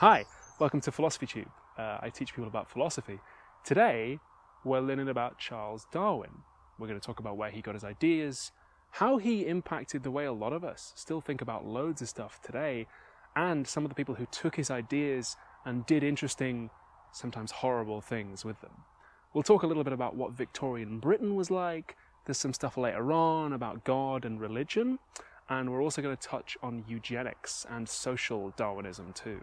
Hi, welcome to Philosophy Tube. I teach people about philosophy. Today, we're learning about Charles Darwin. We're going to talk about where he got his ideas, how he impacted the way a lot of us still think about loads of stuff today, and some of the people who took his ideas and did interesting, sometimes horrible things with them. We'll talk a little bit about what Victorian Britain was like. There's some stuff later on about God and religion, and we're also going to touch on eugenics and social Darwinism too.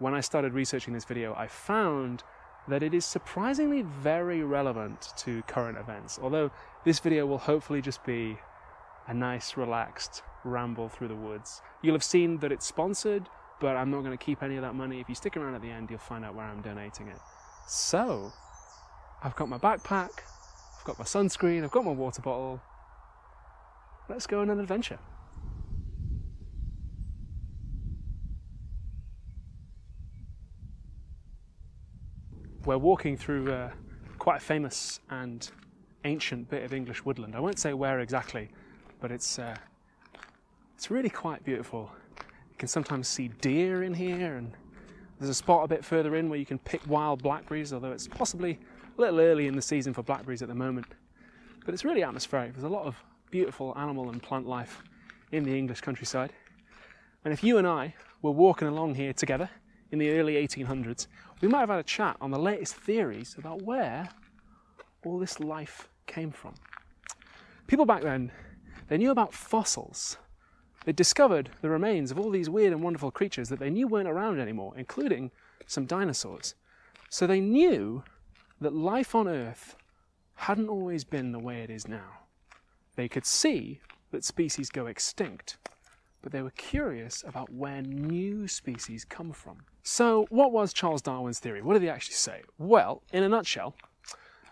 When I started researching this video, I found that it is surprisingly very relevant to current events, although this video will hopefully just be a nice, relaxed ramble through the woods. You'll have seen that it's sponsored, but I'm not going to keep any of that money. If you stick around at the end, you'll find out where I'm donating it. So, I've got my backpack, I've got my sunscreen, I've got my water bottle. Let's go on an adventure. We're walking through quite a famous and ancient bit of English woodland. I won't say where exactly, but it's really quite beautiful. You can sometimes see deer in here, and there's a spot a bit further in where you can pick wild blackberries, although it's possibly a little early in the season for blackberries at the moment. But it's really atmospheric. There's a lot of beautiful animal and plant life in the English countryside. And if you and I were walking along here together in the early 1800s, we might have had a chat on the latest theories about where all this life came from. People back then, they knew about fossils. They discovered the remains of all these weird and wonderful creatures that they knew weren't around anymore, including some dinosaurs. So they knew that life on Earth hadn't always been the way it is now. They could see that species go extinct, but they were curious about where new species come from. So what was Charles Darwin's theory? What did he actually say? Well, in a nutshell,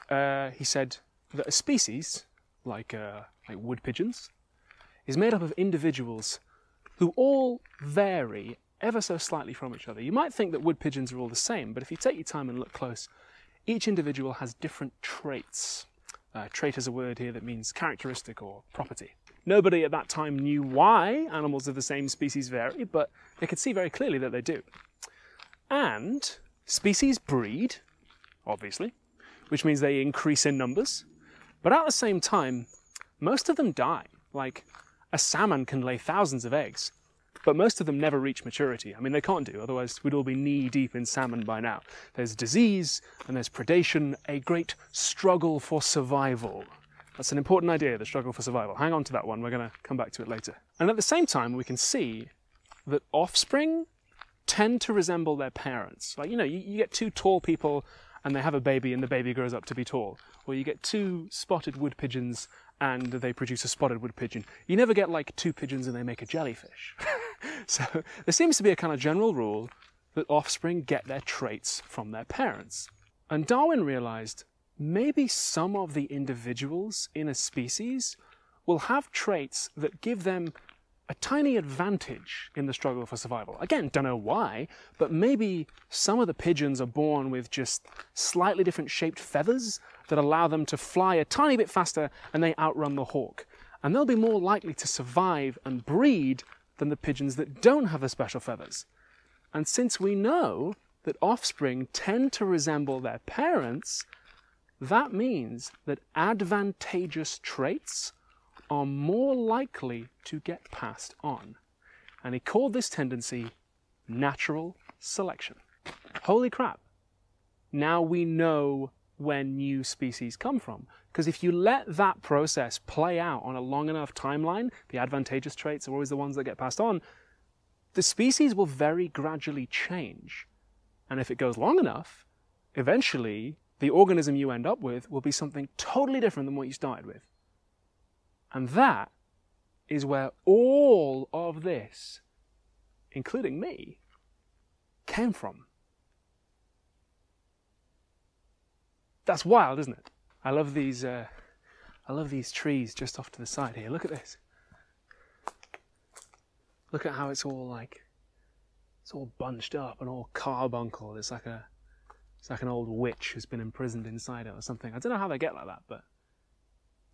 he said that a species, like wood pigeons, is made up of individuals who all vary ever so slightly from each other. You might think that wood pigeons are all the same, but if you take your time and look close, each individual has different traits. Trait is a word here that means characteristic or property. Nobody at that time knew why animals of the same species vary, but they could see very clearly that they do. And species breed, obviously, which means they increase in numbers. But at the same time, most of them die. Like, a salmon can lay thousands of eggs, but most of them never reach maturity. I mean, they can't do, otherwise we'd all be knee-deep in salmon by now. There's disease and there's predation, a great struggle for survival. That's an important idea, the struggle for survival. Hang on to that one, we're going to come back to it later. And at the same time, we can see that offspring tend to resemble their parents. Like, you know, you get two tall people and they have a baby and the baby grows up to be tall. Or you get two spotted wood pigeons and they produce a spotted wood pigeon. You never get like two pigeons and they make a jellyfish. So there seems to be a kind of general rule that offspring get their traits from their parents. And Darwin realized maybe some of the individuals in a species will have traits that give them a tiny advantage in the struggle for survival. Again, don't know why, but maybe some of the pigeons are born with just slightly different shaped feathers that allow them to fly a tiny bit faster and they outrun the hawk. And they'll be more likely to survive and breed than the pigeons that don't have the special feathers. And since we know that offspring tend to resemble their parents, that means that advantageous traits are more likely to get passed on. And he called this tendency natural selection. Holy crap. Now we know where new species come from. Because if you let that process play out on a long enough timeline, the advantageous traits are always the ones that get passed on, the species will very gradually change. And if it goes long enough, eventually the organism you end up with will be something totally different than what you started with. And that is where all of this, including me, came from. That's wild, isn't it? I love these trees just off to the side here. Look at this. Look at how it's all like, it's all bunched up and all carbuncle. It's like a, it's like an old witch who's been imprisoned inside it or something. I don't know how they get like that, but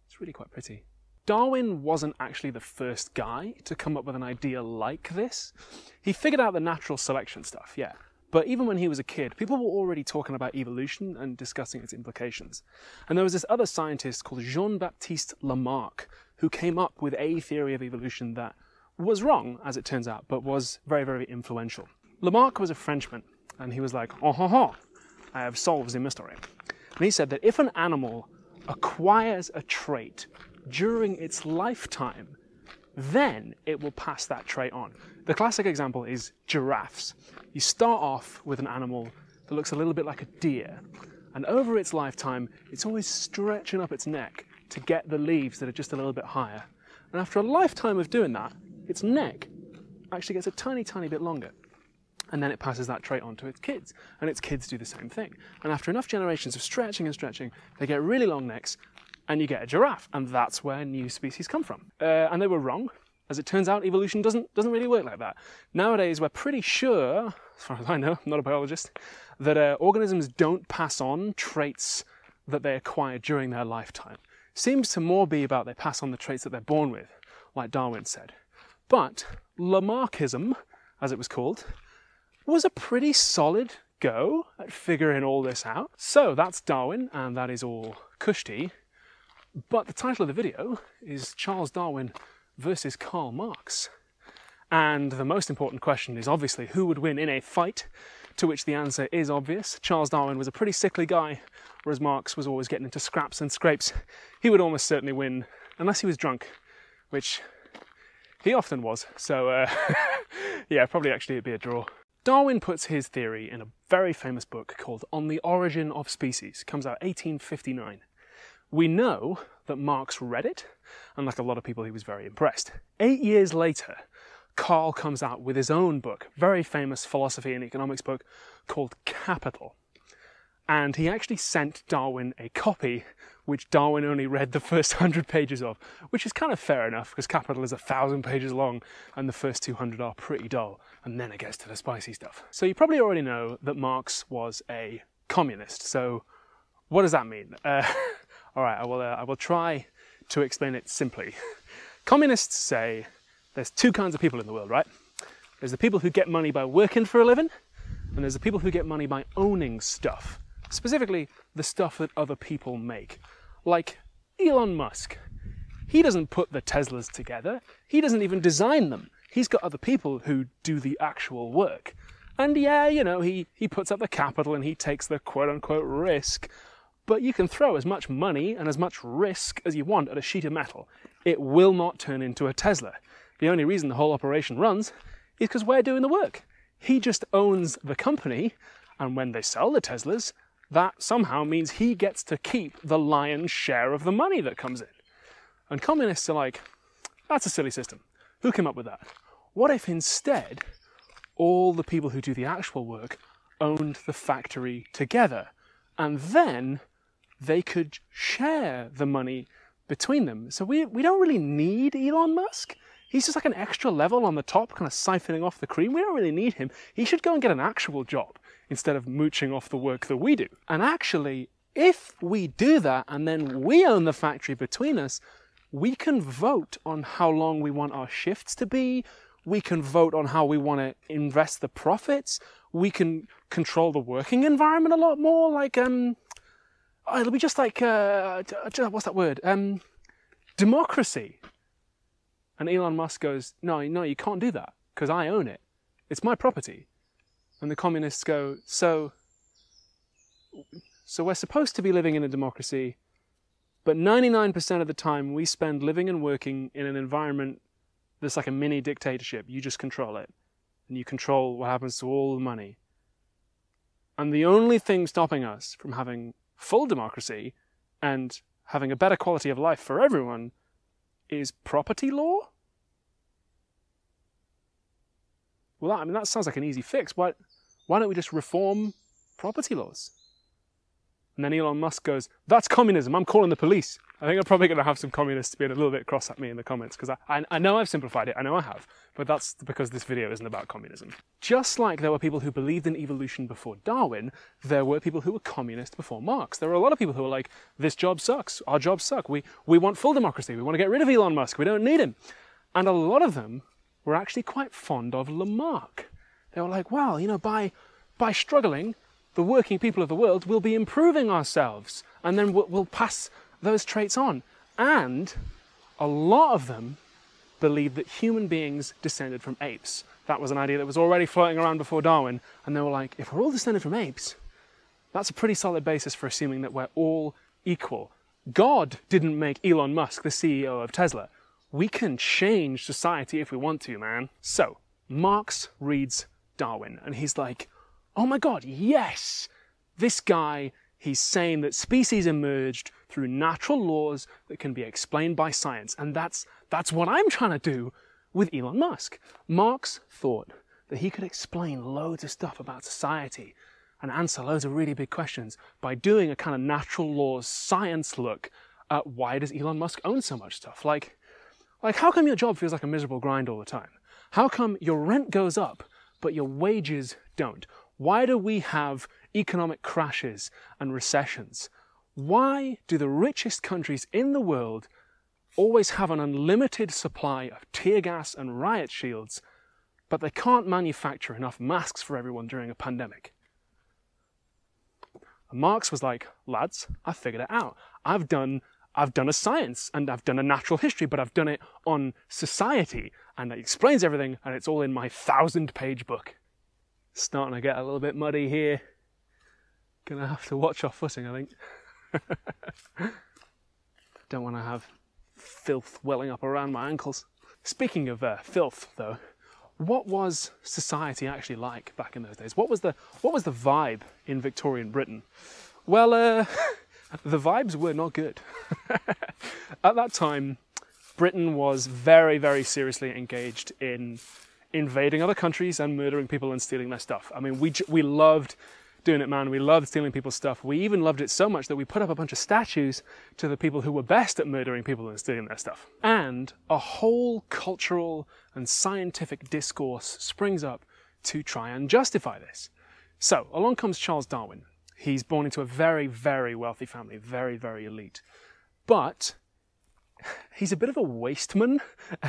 it's really quite pretty. Darwin wasn't actually the first guy to come up with an idea like this. He figured out the natural selection stuff, yeah. But even when he was a kid, people were already talking about evolution and discussing its implications. And there was this other scientist called Jean-Baptiste Lamarck, who came up with a theory of evolution that was wrong, as it turns out, but was very, very influential. Lamarck was a Frenchman, and he was like, oh, ho, ho, I have solved the mystery. And he said that if an animal acquires a trait during its lifetime, then it will pass that trait on. The classic example is giraffes. You start off with an animal that looks a little bit like a deer, and over its lifetime, it's always stretching up its neck to get the leaves that are just a little bit higher. And after a lifetime of doing that, its neck actually gets a tiny, tiny bit longer. And then it passes that trait on to its kids, and its kids do the same thing. And after enough generations of stretching and stretching, they get really long necks, and you get a giraffe, and that's where new species come from. And they were wrong. As it turns out, evolution doesn't really work like that. Nowadays, we're pretty sure, as far as I know, I'm not a biologist, that organisms don't pass on traits that they acquire during their lifetime. Seems to more be about they pass on the traits that they're born with, like Darwin said. But Lamarckism, as it was called, was a pretty solid go at figuring all this out. So that's Darwin, and that is all kushti. But the title of the video is Charles Darwin versus Karl Marx. And the most important question is obviously who would win in a fight, to which the answer is obvious. Charles Darwin was a pretty sickly guy, whereas Marx was always getting into scraps and scrapes. He would almost certainly win, unless he was drunk, which he often was. So yeah, probably actually it'd be a draw. Darwin puts his theory in a very famous book called On the Origin of Species. Comes out 1859. We know that Marx read it, and like a lot of people, he was very impressed. 8 years later, Karl comes out with his own book, very famous philosophy and economics book called Capital. And he actually sent Darwin a copy, which Darwin only read the first 100 pages of, which is kind of fair enough, because Capital is 1,000 pages long, and the first 200 are pretty dull, and then it gets to the spicy stuff. So you probably already know that Marx was a communist, so what does that mean? All right, I will try to explain it simply. Communists say there's two kinds of people in the world, right? There's the people who get money by working for a living, and there's the people who get money by owning stuff. Specifically, the stuff that other people make. Like Elon Musk. He doesn't put the Teslas together. He doesn't even design them. He's got other people who do the actual work. And yeah, you know, he puts up the capital and he takes the quote-unquote risk. But you can throw as much money and as much risk as you want at a sheet of metal. It will not turn into a Tesla. The only reason the whole operation runs is because we're doing the work. He just owns the company, and when they sell the Teslas, that somehow means he gets to keep the lion's share of the money that comes in. And communists are like, that's a silly system. Who came up with that? What if instead all the people who do the actual work owned the factory together, and then they could share the money between them? So we don't really need Elon Musk. He's just like an extra level on the top, kind of siphoning off the cream. We don't really need him. He should go and get an actual job instead of mooching off the work that we do. And actually, if we do that and then we own the factory between us, we can vote on how long we want our shifts to be. We can vote on how we want to invest the profits. We can control the working environment a lot more. Like, it'll be just like, what's that word? Democracy. And Elon Musk goes, no, you can't do that because I own it. It's my property. And the communists go, so we're supposed to be living in a democracy, but 99% of the time we spend living and working in an environment that's like a mini dictatorship. You just control it, and you control what happens to all the money. And the only thing stopping us from having full democracy and having a better quality of life for everyone is property law? Well, I mean, that sounds like an easy fix. Why don't we just reform property laws? And then Elon Musk goes, that's communism, I'm calling the police. I think I'm probably going to have some communists being a little bit cross at me in the comments, because I know I've simplified it, I know I have, but that's because this video isn't about communism. Just like there were people who believed in evolution before Darwin, there were people who were communist before Marx. There were a lot of people who were like, this job sucks, our jobs suck, we want full democracy, we want to get rid of Elon Musk, we don't need him. And a lot of them were actually quite fond of Lamarck. They were like, well, you know, by by struggling, the working people of the world will be improving ourselves, and then we'll pass those traits on. And a lot of them believe that human beings descended from apes. That was an idea that was already floating around before Darwin, and they were like, if we're all descended from apes, that's a pretty solid basis for assuming that we're all equal. God didn't make Elon Musk the CEO of Tesla. We can change society if we want to, man. So, Marx reads Darwin, and he's like, oh my God, yes! This guy, he's saying that species emerged through natural laws that can be explained by science, and that's what I'm trying to do with Elon Musk. Marx thought that he could explain loads of stuff about society and answer loads of really big questions by doing a kind of natural laws science look at why does Elon Musk own so much stuff? Like how come your job feels like a miserable grind all the time? How come your rent goes up but your wages don't? Why do we have economic crashes and recessions? Why do the richest countries in the world always have an unlimited supply of tear gas and riot shields, but they can't manufacture enough masks for everyone during a pandemic? And Marx was like, lads, I figured it out. I've done a science and I've done a natural history, but I've done it on society, and it explains everything, and it's all in my 1,000-page book. Starting to get a little bit muddy here. Gonna have to watch our footing, I think. Don't want to have filth welling up around my ankles. Speaking of filth, though, what was society actually like back in those days? What was the vibe in Victorian Britain? Well, the vibes were not good. At that time, Britain was very, very seriously engaged in invading other countries and murdering people and stealing their stuff. I mean, we loved doing it, man. We loved stealing people's stuff. We even loved it so much that we put up a bunch of statues to the people who were best at murdering people and stealing their stuff. And a whole cultural and scientific discourse springs up to try and justify this. So along comes Charles Darwin. He's born into a very, very wealthy family, very, very elite. But he's a bit of a wasteman,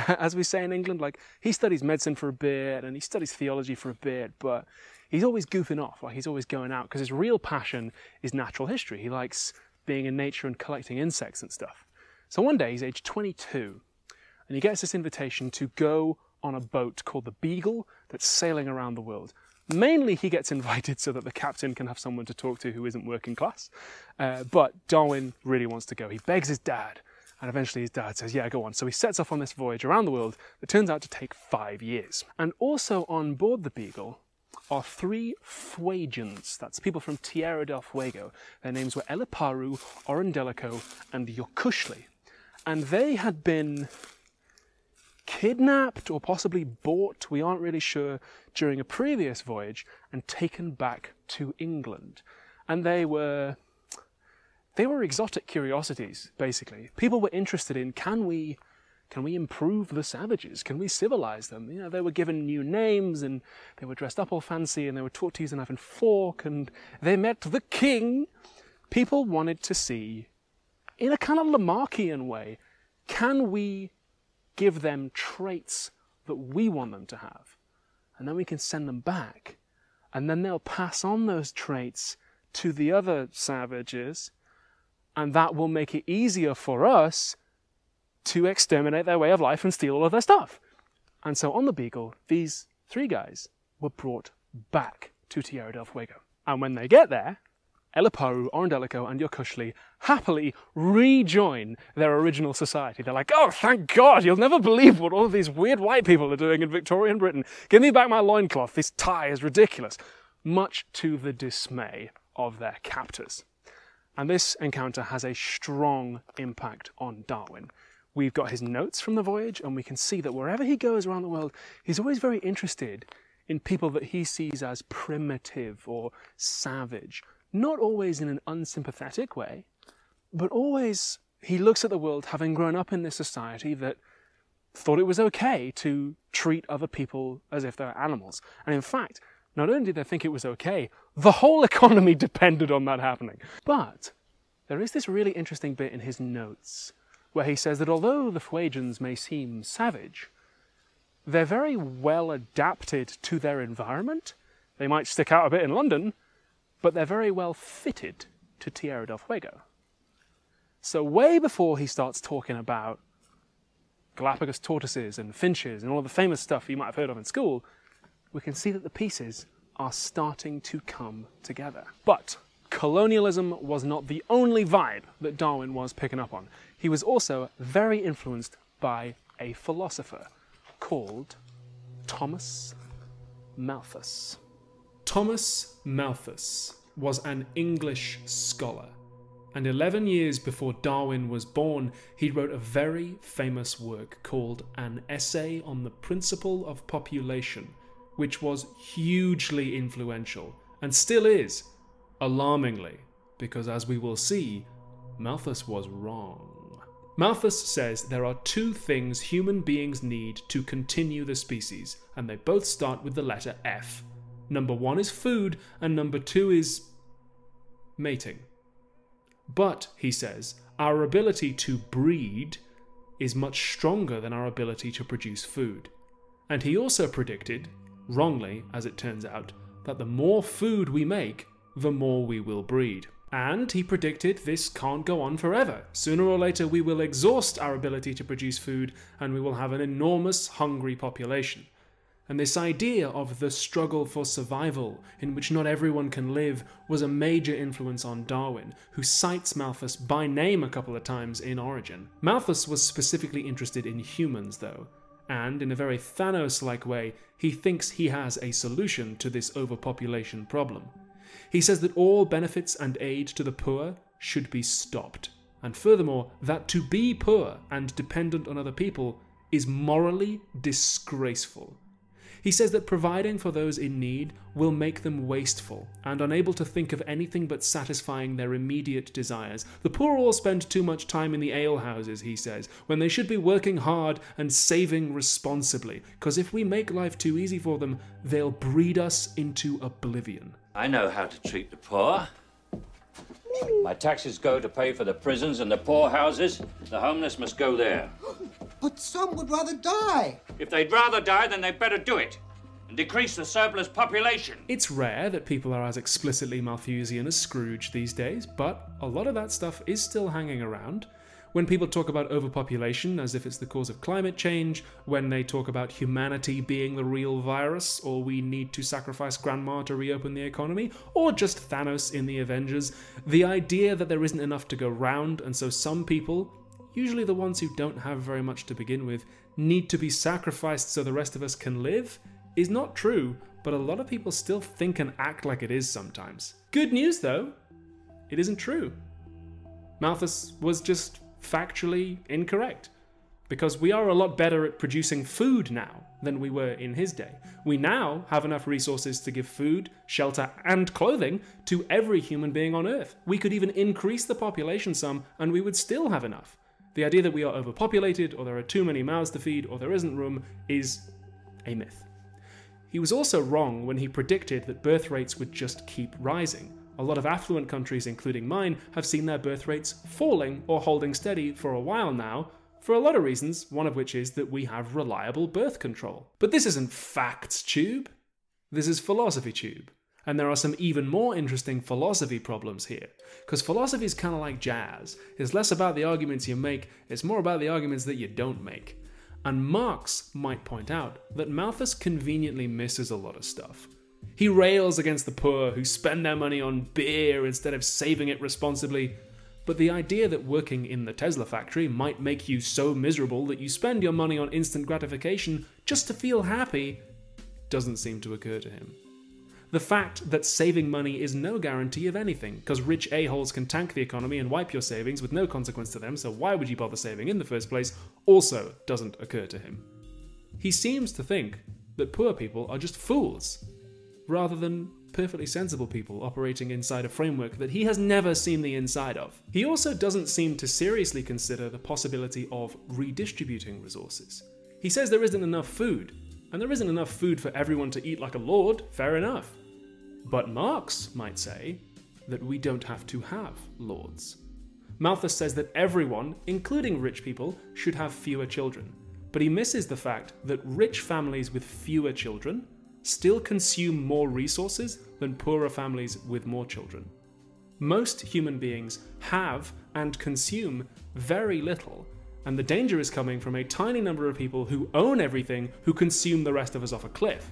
as we say in England. Like, he studies medicine for a bit and he studies theology for a bit, but he's always goofing off. Like, he's always going out because his real passion is natural history. He likes being in nature and collecting insects and stuff. So one day he's age 22 and he gets this invitation to go on a boat called the Beagle that's sailing around the world. Mainly he gets invited so that the captain can have someone to talk to who isn't working class. But Darwin really wants to go. He begs his dad. And eventually his dad says, yeah, go on. So he sets off on this voyage around the world that turns out to take 5 years. And also on board the Beagle are 3 Fuegians. That's people from Tierra del Fuego. Their names were Eliparu, Orundellico, and Yocushli. And they had been kidnapped or possibly bought, we aren't really sure, during a previous voyage and taken back to England. And they were exotic curiosities, basically. People were interested in, can we improve the savages? Can we civilize them? You know, they were given new names and they were dressed up all fancy and they were taught to use a knife and fork and they met the king. People wanted to see, in a kind of Lamarckian way, can we give them traits that we want them to have? And then we can send them back and then they'll pass on those traits to the other savages, and that will make it easier for us to exterminate their way of life and steal all of their stuff. And so on the Beagle, these 3 guys were brought back to Tierra del Fuego. And when they get there, Eliparu, Orundellico, and Yocushli happily rejoin their original society. They're like, oh, thank God, you'll never believe what all of these weird white people are doing in Victorian Britain. Give me back my loincloth, this tie is ridiculous. Much to the dismay of their captors. And this encounter has a strong impact on Darwin. We've got his notes from the voyage, and we can see that wherever he goes around the world, he's always very interested in people that he sees as primitive or savage. Not always in an unsympathetic way, but always he looks at the world having grown up in this society that thought it was okay to treat other people as if they were animals. And in fact, not only did they think it was okay, the whole economy depended on that happening. But there is this really interesting bit in his notes where he says that although the Fuegians may seem savage, they're very well adapted to their environment They might stick out a bit in London, but they're very well fitted to Tierra del Fuego. So way before he starts talking about Galapagos tortoises and finches and all of the famous stuff you might have heard of in school, we can see that the pieces are starting to come together. But colonialism was not the only vibe that Darwin was picking up on. He was also very influenced by a philosopher called Thomas Malthus. Thomas Malthus was an English scholar, and 11 years before Darwin was born, he wrote a very famous work called An Essay on the Principle of Population, which was hugely influential, and still is, alarmingly, because as we will see, Malthus was wrong. Malthus says there are two things human beings need to continue the species, and they both start with the letter F. Number one is food, and number two is mating. But, he says, our ability to breed is much stronger than our ability to produce food. And he also predicted, wrongly as it turns out, that the more food we make, the more we will breed. And he predicted this can't go on forever. Sooner or later we will exhaust our ability to produce food and we will have an enormous hungry population. And this idea of the struggle for survival, in which not everyone can live, was a major influence on Darwin, who cites Malthus by name a couple of times in Origin. Malthus was specifically interested in humans, though, and in a very Thanos-like way, he thinks he has a solution to this overpopulation problem. He says that all benefits and aid to the poor should be stopped, and furthermore, that to be poor and dependent on other people is morally disgraceful. He says that providing for those in need will make them wasteful and unable to think of anything but satisfying their immediate desires. The poor all spend too much time in the alehouses, he says, when they should be working hard and saving responsibly, because if we make life too easy for them, they'll breed us into oblivion. I know how to treat the poor. My taxes go to pay for the prisons and the poorhouses. The homeless must go there. But some would rather die. If they'd rather die, then they'd better do it and decrease the surplus population. It's rare that people are as explicitly Malthusian as Scrooge these days, but a lot of that stuff is still hanging around. When people talk about overpopulation as if it's the cause of climate change, when they talk about humanity being the real virus, or we need to sacrifice grandma to reopen the economy, or just Thanos in the Avengers, the idea that there isn't enough to go round, and so some people, usually the ones who don't have very much to begin with, need to be sacrificed so the rest of us can live, is not true, but a lot of people still think and act like it is sometimes. Good news though, it isn't true. Malthus was just factually incorrect, because we are a lot better at producing food now than we were in his day. We now have enough resources to give food, shelter, and clothing to every human being on Earth. We could even increase the population some, and we would still have enough. The idea that we are overpopulated, or there are too many mouths to feed, or there isn't room, is a myth. He was also wrong when he predicted that birth rates would just keep rising. A lot of affluent countries, including mine, have seen their birth rates falling or holding steady for a while now, for a lot of reasons, one of which is that we have reliable birth control. But this isn't Facts Tube. This is Philosophy Tube. And there are some even more interesting philosophy problems here. Because philosophy is kind of like jazz. It's less about the arguments you make, it's more about the arguments that you don't make. And Marx might point out that Malthus conveniently misses a lot of stuff. He rails against the poor who spend their money on beer instead of saving it responsibly, but the idea that working in the Tesla factory might make you so miserable that you spend your money on instant gratification just to feel happy doesn't seem to occur to him. The fact that saving money is no guarantee of anything, because rich a-holes can tank the economy and wipe your savings with no consequence to them, so why would you bother saving in the first place, also doesn't occur to him. He seems to think that poor people are just fools, rather than perfectly sensible people operating inside a framework that he has never seen the inside of. He also doesn't seem to seriously consider the possibility of redistributing resources. He says there isn't enough food, and there isn't enough food for everyone to eat like a lord, fair enough. But Marx might say that we don't have to have lords. Malthus says that everyone, including rich people, should have fewer children, but he misses the fact that rich families with fewer children still consume more resources than poorer families with more children. Most human beings have and consume very little, and the danger is coming from a tiny number of people who own everything, who consume the rest of us off a cliff.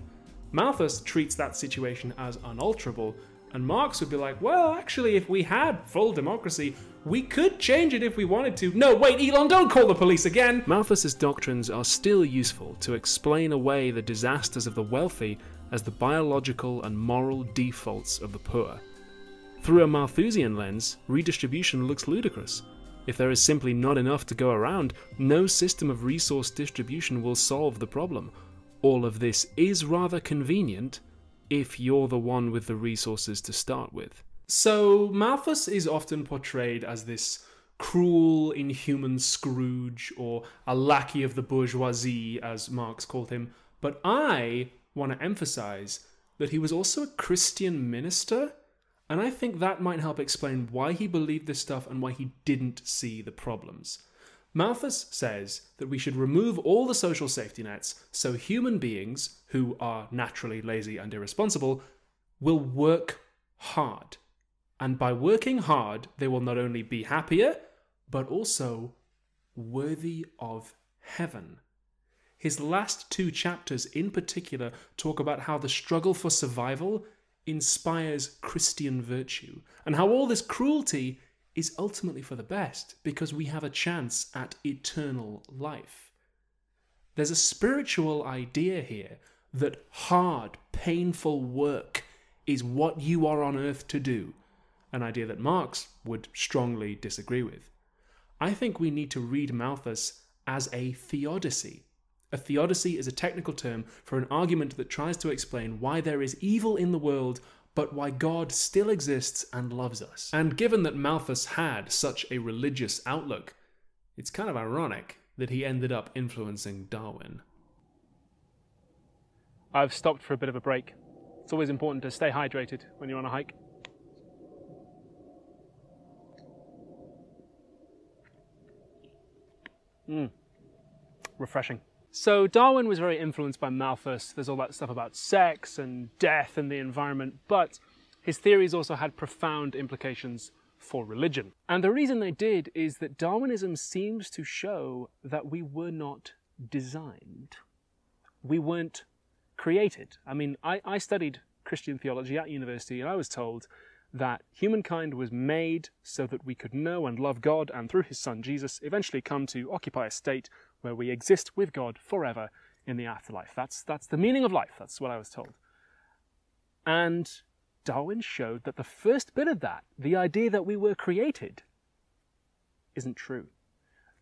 Malthus treats that situation as unalterable, and Marx would be like, well, actually, if we had full democracy, we could change it if we wanted to. No, wait, Elon, don't call the police again! Malthus's doctrines are still useful to explain away the disasters of the wealthy as the biological and moral defaults of the poor. Through a Malthusian lens, redistribution looks ludicrous. If there is simply not enough to go around, no system of resource distribution will solve the problem. All of this is rather convenient if you're the one with the resources to start with. So Malthus is often portrayed as this cruel, inhuman Scrooge, or a lackey of the bourgeoisie, as Marx called him, but I want to emphasize that he was also a Christian minister, and I think that might help explain why he believed this stuff and why he didn't see the problems. Malthus says that we should remove all the social safety nets so human beings, who are naturally lazy and irresponsible, will work hard. And by working hard, they will not only be happier, but also worthy of heaven. His last two chapters in particular talk about how the struggle for survival inspires Christian virtue, and how all this cruelty is ultimately for the best, because we have a chance at eternal life. There's a spiritual idea here that hard, painful work is what you are on earth to do, an idea that Marx would strongly disagree with. I think we need to read Malthus as a theodicy. A theodicy is a technical term for an argument that tries to explain why there is evil in the world, but why God still exists and loves us. And given that Malthus had such a religious outlook, it's kind of ironic that he ended up influencing Darwin. I've stopped for a bit of a break. It's always important to stay hydrated when you're on a hike. Refreshing. So Darwin was very influenced by Malthus. There's all that stuff about sex and death and the environment, but his theories also had profound implications for religion. And the reason they did is that Darwinism seems to show that we were not designed. We weren't created. I mean, I studied Christian theology at university, and I was told that humankind was made so that we could know and love God, and through his son Jesus, eventually come to occupy a state where we exist with God forever in the afterlife. That's the meaning of life. That's what I was told. And Darwin showed that the first bit of that, the idea that we were created, isn't true.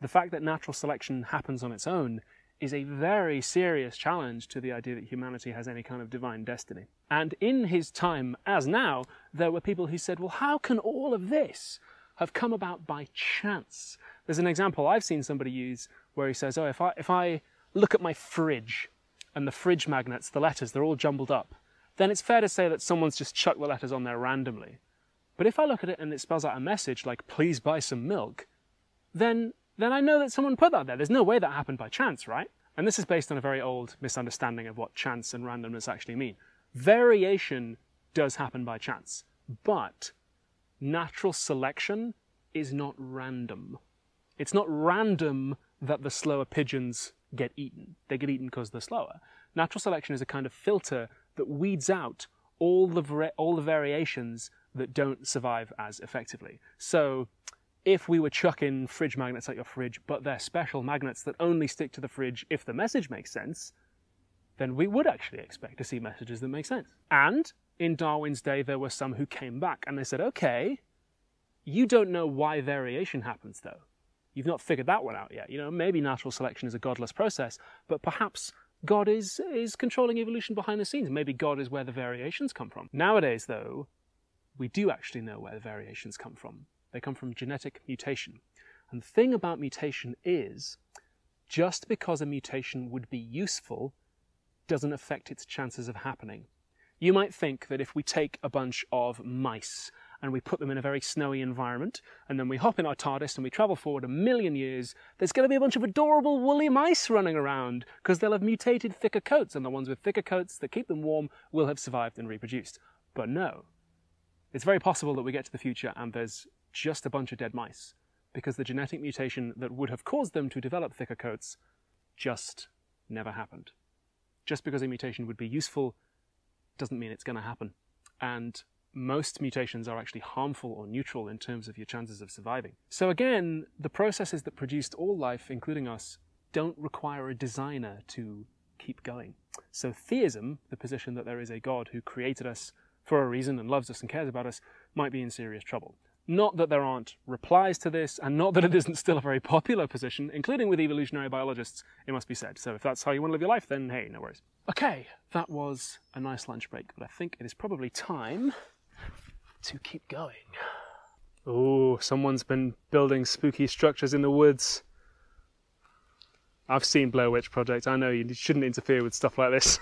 The fact that natural selection happens on its own is a very serious challenge to the idea that humanity has any kind of divine destiny. And in his time, as now, there were people who said, well, how can all of this have come about by chance? There's an example I've seen somebody use where he says, oh, if I look at my fridge and the fridge magnets, the letters, they're all jumbled up, then it's fair to say that someone's just chucked the letters on there randomly. But if I look at it and it spells out a message like, please buy some milk, then I know that someone put that there. There's no way that happened by chance, right? And this is based on a very old misunderstanding of what chance and randomness actually mean. Variation does happen by chance, but natural selection is not random. It's not random that the slower pigeons get eaten. They get eaten because they're slower. Natural selection is a kind of filter that weeds out all the variations that don't survive as effectively. So if we were chucking fridge magnets at your fridge, but they're special magnets that only stick to the fridge if the message makes sense, then we would actually expect to see messages that make sense. And in Darwin's day, there were some who came back and they said, okay, you don't know why variation happens though. You've not figured that one out yet. You know, maybe natural selection is a godless process, but perhaps God is controlling evolution behind the scenes. Maybe God is where the variations come from. Nowadays though, we do actually know where the variations come from. They come from genetic mutation. And the thing about mutation is, just because a mutation would be useful doesn't affect its chances of happening. You might think that if we take a bunch of mice and we put them in a very snowy environment, and then we hop in our TARDIS and we travel forward 1,000,000 years, there's going to be a bunch of adorable woolly mice running around because they'll have mutated thicker coats, and the ones with thicker coats that keep them warm will have survived and reproduced. But no, it's very possible that we get to the future and there's just a bunch of dead mice because the genetic mutation that would have caused them to develop thicker coats just never happened. Just because a mutation would be useful doesn't mean it's going to happen. And most mutations are actually harmful or neutral in terms of your chances of surviving. So again, the processes that produced all life, including us, don't require a designer to keep going. So theism, the position that there is a God who created us for a reason and loves us and cares about us, might be in serious trouble. Not that there aren't replies to this, and not that it isn't still a very popular position, including with evolutionary biologists, it must be said. So if that's how you want to live your life, then hey, no worries. Okay, that was a nice lunch break, but I think it is probably time to keep going. Oh, someone's been building spooky structures in the woods. I've seen Blair Witch Project. I know you shouldn't interfere with stuff like this.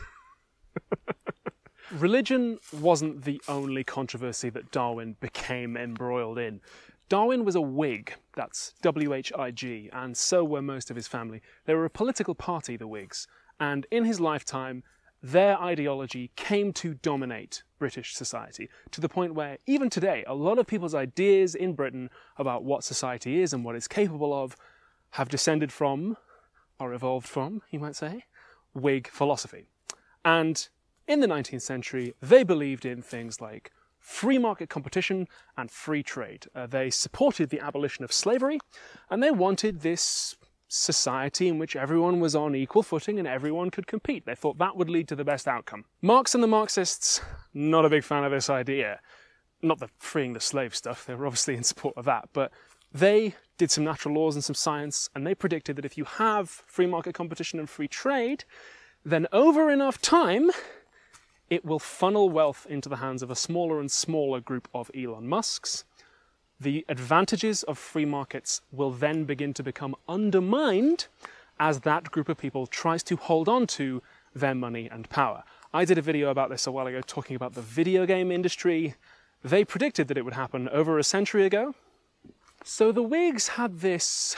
Religion wasn't the only controversy that Darwin became embroiled in. Darwin was a Whig, that's W-H-I-G, and so were most of his family. They were a political party, the Whigs, and in his lifetime their ideology came to dominate British society, to the point where even today a lot of people's ideas in Britain about what society is and what it's capable of have descended from, or evolved from, you might say, Whig philosophy. And in the 19th century, they believed in things like free market competition and free trade. They supported the abolition of slavery, and they wanted this society in which everyone was on equal footing and everyone could compete. They thought that would lead to the best outcome. Marx and the Marxists, not a big fan of this idea. Not the freeing the slave stuff, they were obviously in support of that, but they did some natural laws and some science, and they predicted that if you have free market competition and free trade, then over enough time, it will funnel wealth into the hands of a smaller and smaller group of Elon Musks. The advantages of free markets will then begin to become undermined as that group of people tries to hold on to their money and power. I did a video about this a while ago talking about the video game industry. They predicted that it would happen over a century ago. So the Whigs had this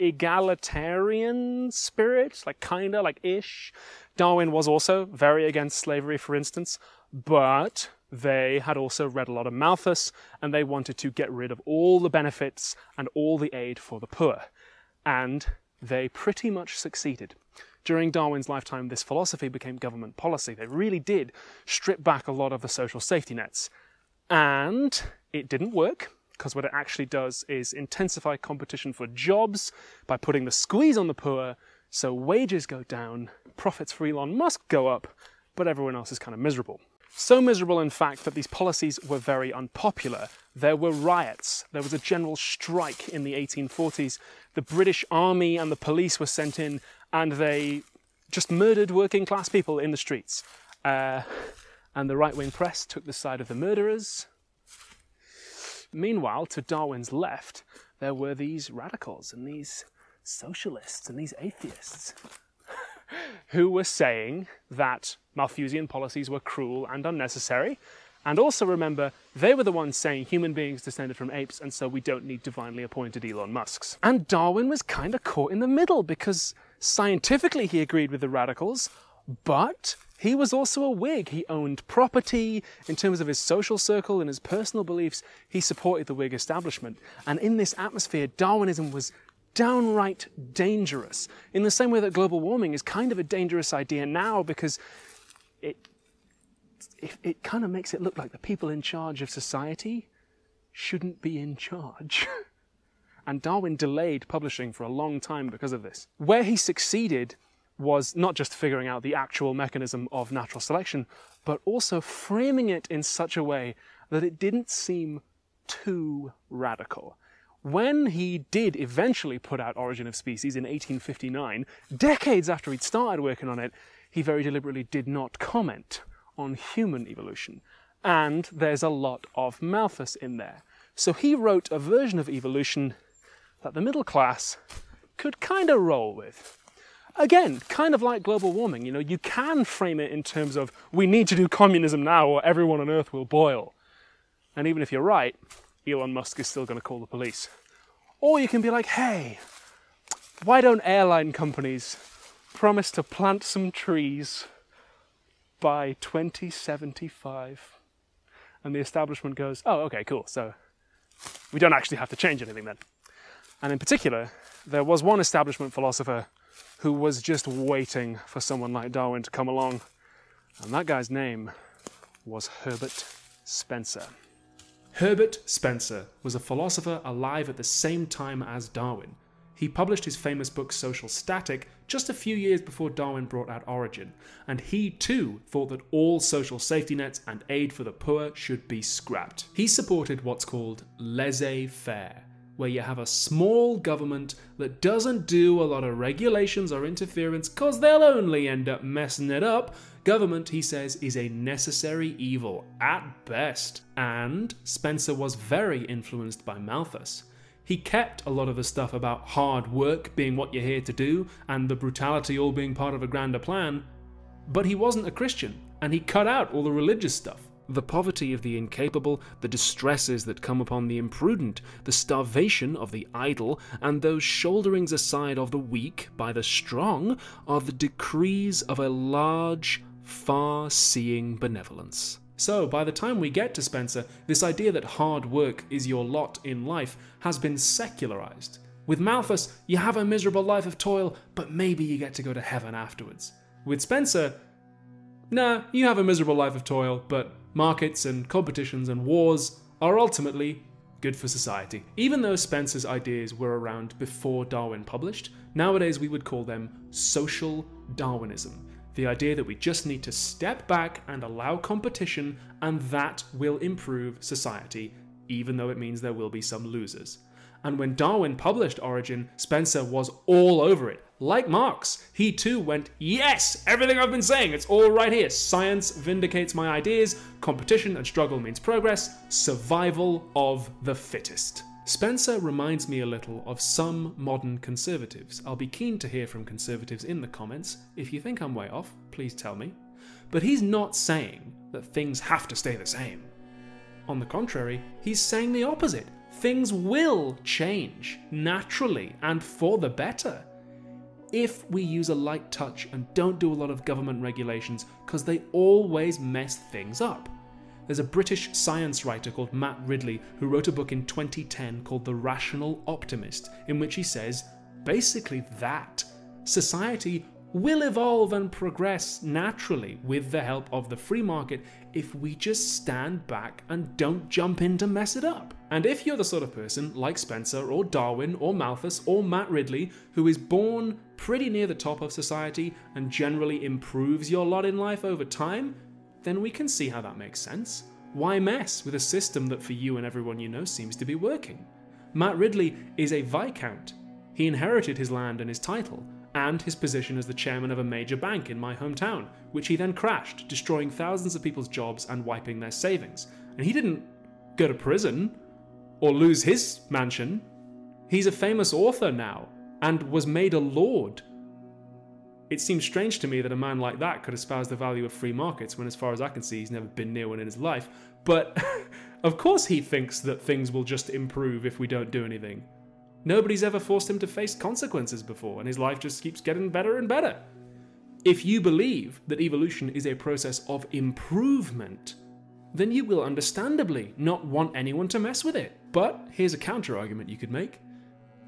egalitarian spirit, like kinda, like ish. Darwin was also very against slavery, for instance, but they had also read a lot of Malthus, and they wanted to get rid of all the benefits and all the aid for the poor. And they pretty much succeeded. During Darwin's lifetime, this philosophy became government policy. They really did strip back a lot of the social safety nets. And it didn't work, because what it actually does is intensify competition for jobs by putting the squeeze on the poor, so wages go down, profits for Elon Musk go up, but everyone else is kind of miserable. So miserable, in fact, that these policies were very unpopular. There were riots. There was a general strike in the 1840s. The British army and the police were sent in, and they just murdered working class people in the streets. And the right-wing press took the side of the murderers. Meanwhile, to Darwin's left, there were these radicals and these socialists and these atheists who were saying that Malthusian policies were cruel and unnecessary. And also remember, they were the ones saying human beings descended from apes, and so we don't need divinely appointed Elon Musks. And Darwin was kind of caught in the middle, because scientifically he agreed with the radicals, but he was also a Whig. He owned property. In terms of his social circle and his personal beliefs, he supported the Whig establishment. And in this atmosphere, Darwinism was downright dangerous. In the same way that global warming is kind of a dangerous idea now, because it kind of makes it look like the people in charge of society shouldn't be in charge. And Darwin delayed publishing for a long time because of this. Where he succeeded was not just figuring out the actual mechanism of natural selection, but also framing it in such a way that it didn't seem too radical. When he did eventually put out Origin of Species in 1859, decades after he'd started working on it, he very deliberately did not comment on human evolution. And there's a lot of Malthus in there. So he wrote a version of evolution that the middle class could kind of roll with. Again, kind of like global warming, you know, you can frame it in terms of we need to do communism now or everyone on Earth will boil. And even if you're right, Elon Musk is still going to call the police. Or you can be like, hey, why don't airline companies promise to plant some trees by 2075? And the establishment goes, oh, okay, cool. So we don't actually have to change anything then. And in particular, there was one establishment philosopher who was just waiting for someone like Darwin to come along. And that guy's name was Herbert Spencer. Herbert Spencer was a philosopher alive at the same time as Darwin. He published his famous book Social Static just a few years before Darwin brought out Origin, and he too thought that all social safety nets and aid for the poor should be scrapped. He supported what's called laissez-faire, where you have a small government that doesn't do a lot of regulations or interference because they'll only end up messing it up. Government, he says, is a necessary evil at best. And Spencer was very influenced by Malthus. He kept a lot of the stuff about hard work being what you're here to do and the brutality all being part of a grander plan, but he wasn't a Christian, and he cut out all the religious stuff. The poverty of the incapable, the distresses that come upon the imprudent, the starvation of the idle, and those shoulderings aside of the weak by the strong are the decrees of a large, far-seeing benevolence. So, by the time we get to Spencer, this idea that hard work is your lot in life has been secularized. With Malthus, you have a miserable life of toil, but maybe you get to go to heaven afterwards. With Spencer, nah, you have a miserable life of toil, but markets and competitions and wars are ultimately good for society. Even though Spencer's ideas were around before Darwin published, nowadays we would call them social Darwinism. The idea that we just need to step back and allow competition, and that will improve society, even though it means there will be some losers. And when Darwin published Origin, Spencer was all over it. Like Marx, he too went, yes, everything I've been saying, it's all right here. Science vindicates my ideas. Competition and struggle means progress. Survival of the fittest. Spencer reminds me a little of some modern conservatives. I'll be keen to hear from conservatives in the comments. If you think I'm way off, please tell me. But he's not saying that things have to stay the same. On the contrary, he's saying the opposite. Things will change naturally and for the better if we use a light touch and don't do a lot of government regulations, because they always mess things up. There's a British science writer called Matt Ridley who wrote a book in 2010 called The Rational Optimist, in which he says basically that society will evolve and progress naturally with the help of the free market if we just stand back and don't jump in to mess it up. And if you're the sort of person, like Spencer or Darwin or Malthus or Matt Ridley, who is born pretty near the top of society and generally improves your lot in life over time, then we can see how that makes sense. Why mess with a system that for you and everyone you know seems to be working? Matt Ridley is a viscount. He inherited his land and his title, and his position as the chairman of a major bank in my hometown, which he then crashed, destroying thousands of people's jobs and wiping their savings. And he didn't go to prison or lose his mansion. He's a famous author now, and was made a lord. It seems strange to me that a man like that could espouse the value of free markets when, as far as I can see, he's never been near one in his life. But of course he thinks that things will just improve if we don't do anything. Nobody's ever forced him to face consequences before, and his life just keeps getting better and better. If you believe that evolution is a process of improvement, then you will understandably not want anyone to mess with it. But here's a counter-argument you could make.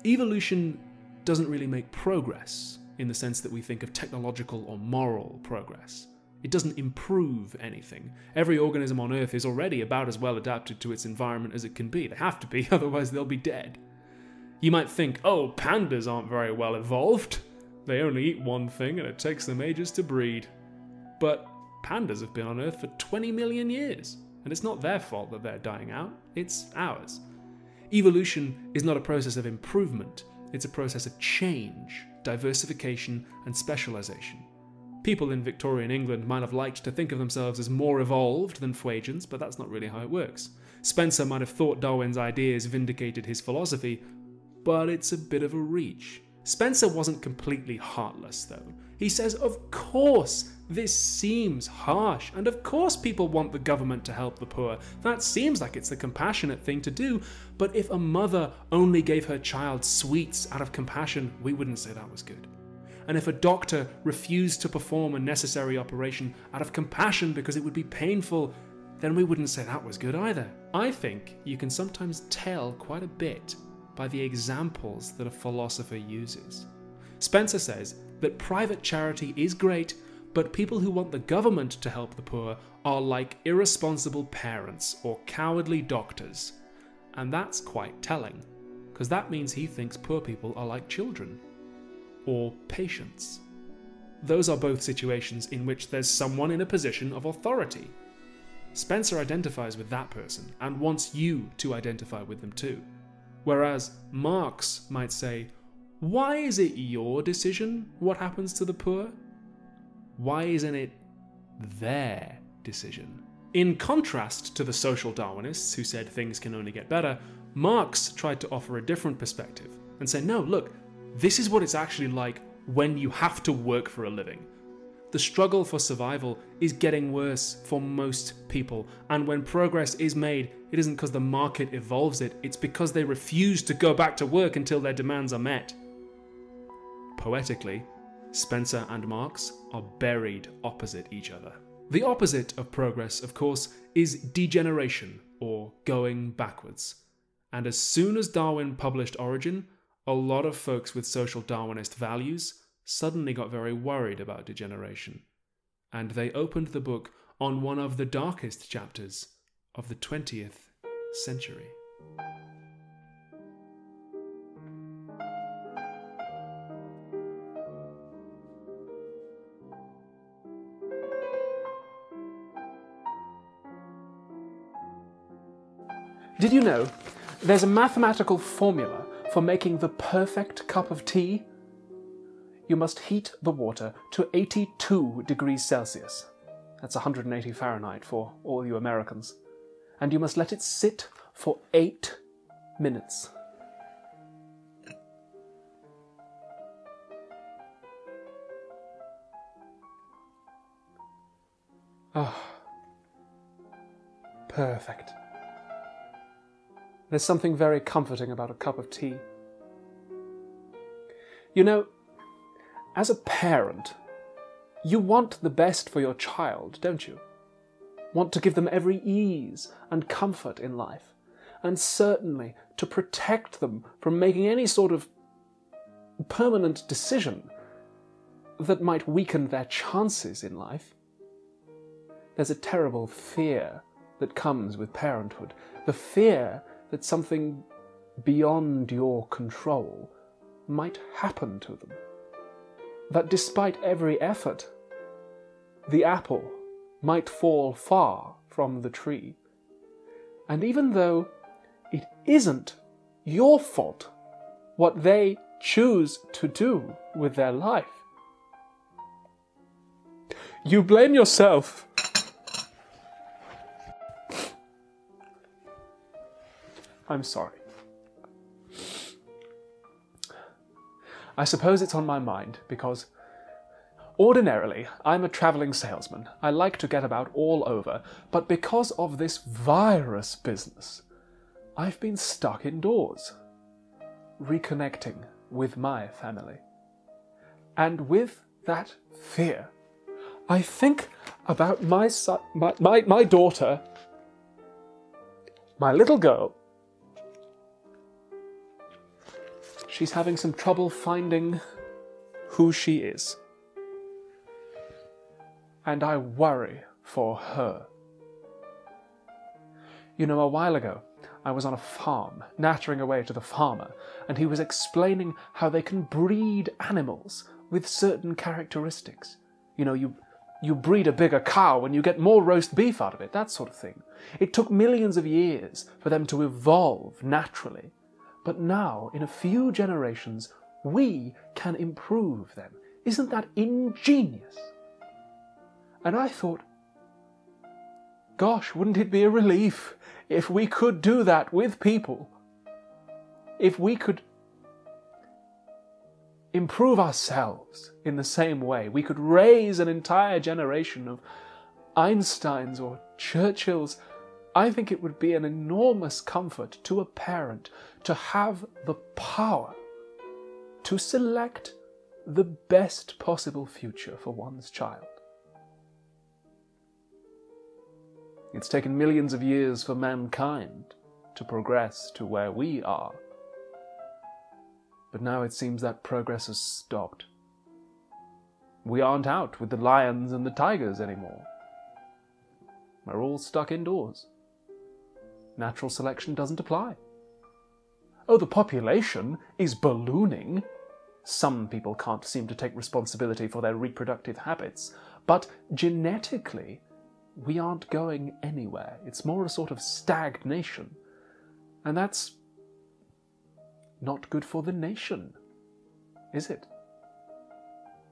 Evolution doesn't really make progress, in the sense that we think of technological or moral progress. It doesn't improve anything. Every organism on Earth is already about as well adapted to its environment as it can be. They have to be, otherwise they'll be dead. You might think, oh, pandas aren't very well evolved. They only eat one thing and it takes them ages to breed. But pandas have been on Earth for 20 million years, and it's not their fault that they're dying out, it's ours. Evolution is not a process of improvement, it's a process of change, diversification and specialization. People in Victorian England might have liked to think of themselves as more evolved than Fuegians, but that's not really how it works. Spencer might have thought Darwin's ideas vindicated his philosophy, but it's a bit of a reach. Spencer wasn't completely heartless, though. He says, of course, This seems harsh, and of course people want the government to help the poor. That seems like it's the compassionate thing to do, but if a mother only gave her child sweets out of compassion, we wouldn't say that was good. And if a doctor refused to perform a necessary operation out of compassion because it would be painful, then we wouldn't say that was good either. I think you can sometimes tell quite a bit by the examples that a philosopher uses. Spencer says that private charity is great, but people who want the government to help the poor are like irresponsible parents or cowardly doctors. And that's quite telling, because that means he thinks poor people are like children or patients. Those are both situations in which there's someone in a position of authority. Spencer identifies with that person and wants you to identify with them too. Whereas Marx might say, why is it your decision what happens to the poor? Why isn't it their decision? In contrast to the social Darwinists who said things can only get better, Marx tried to offer a different perspective and say, no, look, this is what it's actually like when you have to work for a living. The struggle for survival is getting worse for most people, and when progress is made, it isn't because the market evolves it, it's because they refuse to go back to work until their demands are met. Poetically, Spencer and Marx are buried opposite each other. The opposite of progress, of course, is degeneration, or going backwards. And as soon as Darwin published Origin, a lot of folks with social Darwinist values suddenly got very worried about degeneration, and they opened the book on one of the darkest chapters of the 20th century. Did you know there's a mathematical formula for making the perfect cup of tea? You must heat the water to 82 degrees Celsius. That's 180 Fahrenheit for all you Americans. And you must let it sit for 8 minutes. Ah, perfect. There's something very comforting about a cup of tea. You know, as a parent, you want the best for your child, don't you? Want to give them every ease and comfort in life, and certainly to protect them from making any sort of permanent decision that might weaken their chances in life. There's a terrible fear that comes with parenthood, the fear that something beyond your control might happen to them. That despite every effort, the apple might fall far from the tree. And even though it isn't your fault what they choose to do with their life, you blame yourself. I'm sorry. I suppose it's on my mind because ordinarily I'm a travelling salesman. I like to get about all over, but because of this virus business, I've been stuck indoors, reconnecting with my family. And with that fear, I think about my son, my daughter, my little girl. She's having some trouble finding who she is. And I worry for her. You know, a while ago, I was on a farm, nattering away to the farmer, and he was explaining how they can breed animals with certain characteristics. You know, you breed a bigger cow and you get more roast beef out of it, that sort of thing. It took millions of years for them to evolve naturally. But now, in a few generations, we can improve them. Isn't that ingenious? And I thought, gosh, wouldn't it be a relief if we could do that with people? If we could improve ourselves in the same way, we could raise an entire generation of Einsteins or Churchills, I think it would be an enormous comfort to a parent to have the power to select the best possible future for one's child. It's taken millions of years for mankind to progress to where we are, but now it seems that progress has stopped. We aren't out with the lions and the tigers anymore. We're all stuck indoors. Natural selection doesn't apply. Oh, the population is ballooning. Some people can't seem to take responsibility for their reproductive habits, but genetically, we aren't going anywhere. It's more a sort of stagnation, and that's not good for the nation, is it?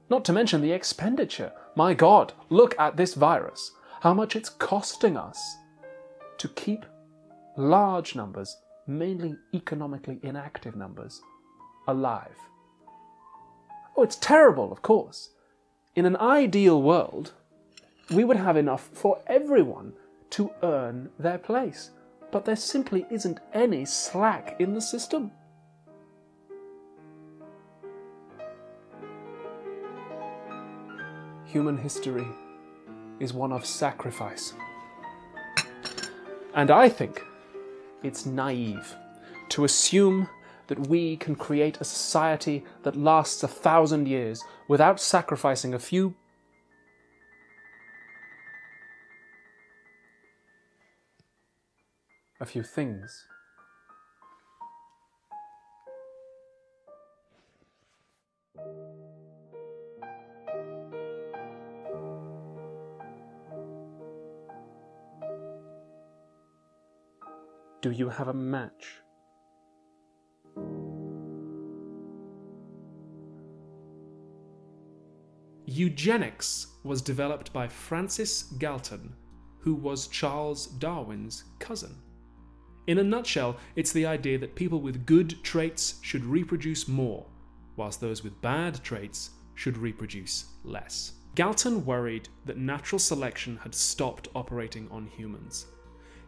Not to mention the expenditure. My God, look at this virus. How much it's costing us to keep large numbers, mainly economically inactive numbers, alive. Oh, it's terrible, of course. In an ideal world, we would have enough for everyone to earn their place, but there simply isn't any slack in the system. Human history is one of sacrifice. And I think it's naive to assume that we can create a society that lasts 1,000 years without sacrificing a few... things. Do you have a match? Eugenics was developed by Francis Galton, who was Charles Darwin's cousin. In a nutshell, it's the idea that people with good traits should reproduce more, whilst those with bad traits should reproduce less. Galton worried that natural selection had stopped operating on humans.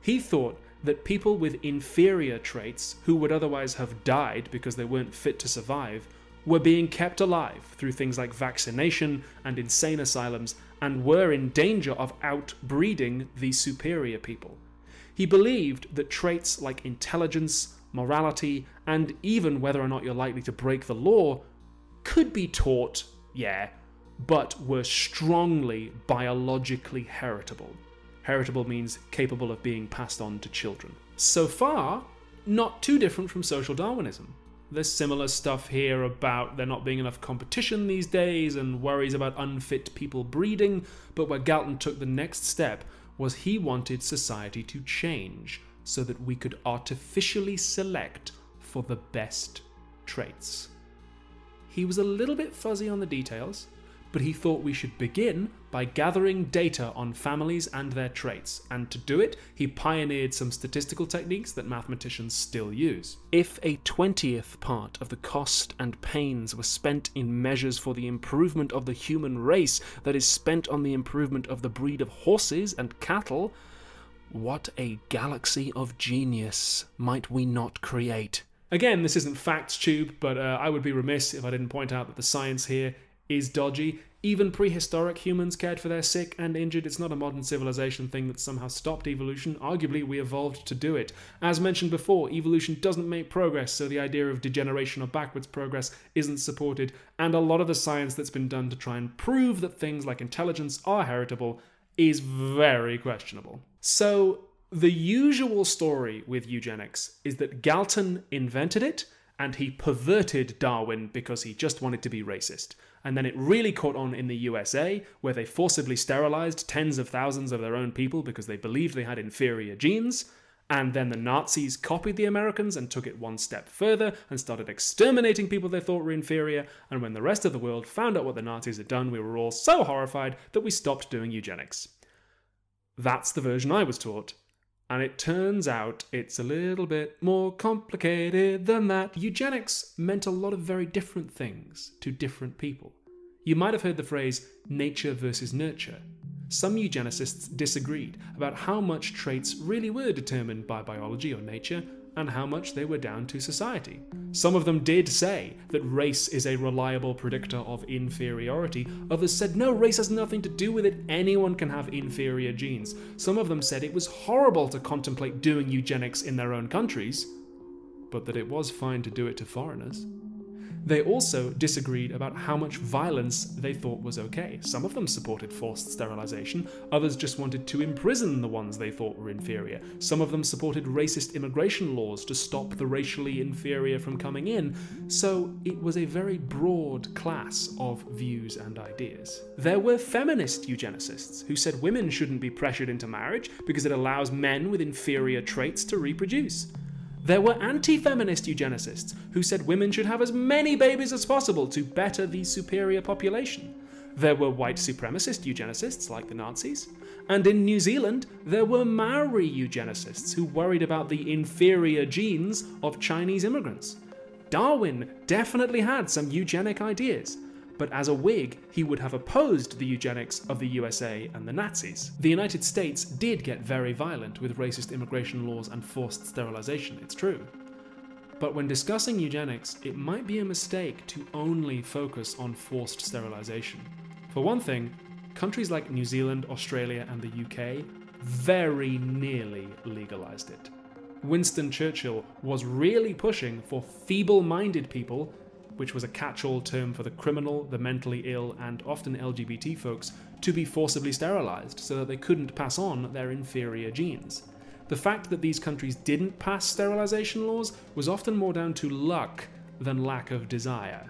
He thought that people with inferior traits, who would otherwise have died because they weren't fit to survive, were being kept alive through things like vaccination and insane asylums, and were in danger of outbreeding the superior people. He believed that traits like intelligence, morality, and even whether or not you're likely to break the law could be taught, yeah, but were strongly biologically heritable. Heritable means capable of being passed on to children. So far, not too different from social Darwinism. There's similar stuff here about there not being enough competition these days and worries about unfit people breeding, but where Galton took the next step was he wanted society to change so that we could artificially select for the best traits. He was a little bit fuzzy on the details, but he thought we should begin by gathering data on families and their traits, and to do it, he pioneered some statistical techniques that mathematicians still use. If a 20th part of the cost and pains were spent in measures for the improvement of the human race that is spent on the improvement of the breed of horses and cattle, what a galaxy of genius might we not create? Again, this isn't Facts Tube, but I would be remiss if I didn't point out that the science here is dodgy. Even prehistoric humans cared for their sick and injured. It's not a modern civilization thing that somehow stopped evolution. Arguably, we evolved to do it. As mentioned before, evolution doesn't make progress, so the idea of degeneration or backwards progress isn't supported, and a lot of the science that's been done to try and prove that things like intelligence are heritable is very questionable. So, the usual story with eugenics is that Galton invented it, and he perverted Darwin because he just wanted to be racist. And then it really caught on in the USA, where they forcibly sterilized tens of thousands of their own people because they believed they had inferior genes. And then the Nazis copied the Americans and took it one step further and started exterminating people they thought were inferior. And when the rest of the world found out what the Nazis had done, we were all so horrified that we stopped doing eugenics. That's the version I was taught. And it turns out it's a little bit more complicated than that. Eugenics meant a lot of very different things to different people. You might have heard the phrase nature versus nurture. Some eugenicists disagreed about how much traits really were determined by biology or nature and how much they were down to society. Some of them did say that race is a reliable predictor of inferiority. Others said, no, race has nothing to do with it. Anyone can have inferior genes. Some of them said it was horrible to contemplate doing eugenics in their own countries, but that it was fine to do it to foreigners. They also disagreed about how much violence they thought was okay. Some of them supported forced sterilization, others just wanted to imprison the ones they thought were inferior. Some of them supported racist immigration laws to stop the racially inferior from coming in. So it was a very broad class of views and ideas. There were feminist eugenicists who said women shouldn't be pressured into marriage because it allows men with inferior traits to reproduce. There were anti-feminist eugenicists who said women should have as many babies as possible to better the superior population. There were white supremacist eugenicists like the Nazis. And in New Zealand, there were Maori eugenicists who worried about the inferior genes of Chinese immigrants. Darwin definitely had some eugenic ideas, but as a Whig, he would have opposed the eugenics of the USA and the Nazis. The United States did get very violent with racist immigration laws and forced sterilization, it's true. But when discussing eugenics, it might be a mistake to only focus on forced sterilization. For one thing, countries like New Zealand, Australia, and the UK very nearly legalized it. Winston Churchill was really pushing for feeble-minded people, which was a catch-all term for the criminal, the mentally ill, and often LGBT folks, to be forcibly sterilized so that they couldn't pass on their inferior genes. The fact that these countries didn't pass sterilization laws was often more down to luck than lack of desire.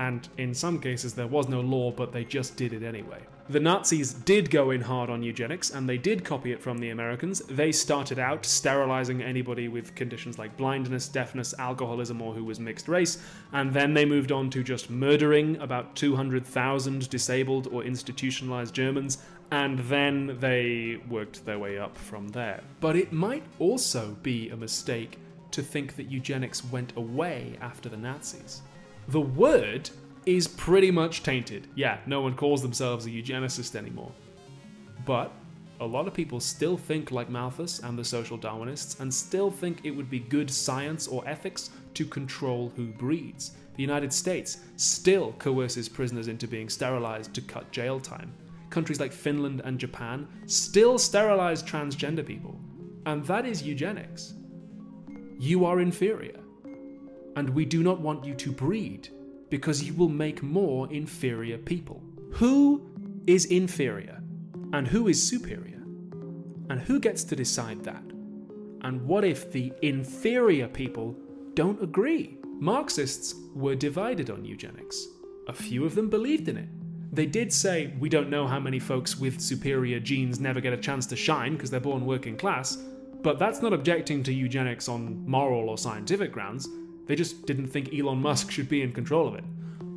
And in some cases there was no law, but they just did it anyway. The Nazis did go in hard on eugenics, and they did copy it from the Americans. They started out sterilizing anybody with conditions like blindness, deafness, alcoholism, or who was mixed race, and then they moved on to just murdering about 200,000 disabled or institutionalized Germans, and then they worked their way up from there. But it might also be a mistake to think that eugenics went away after the Nazis. The word is pretty much tainted. Yeah, no one calls themselves a eugenicist anymore. But a lot of people still think like Malthus and the social Darwinists, and still think it would be good science or ethics to control who breeds. The United States still coerces prisoners into being sterilized to cut jail time. Countries like Finland and Japan still sterilize transgender people. And that is eugenics. You are inferior, and we do not want you to breed, because you will make more inferior people. Who is inferior and who is superior? And who gets to decide that? And what if the inferior people don't agree? Marxists were divided on eugenics. A few of them believed in it. They did say, we don't know how many folks with superior genes never get a chance to shine because they're born working class, but that's not objecting to eugenics on moral or scientific grounds. They just didn't think Elon Musk should be in control of it.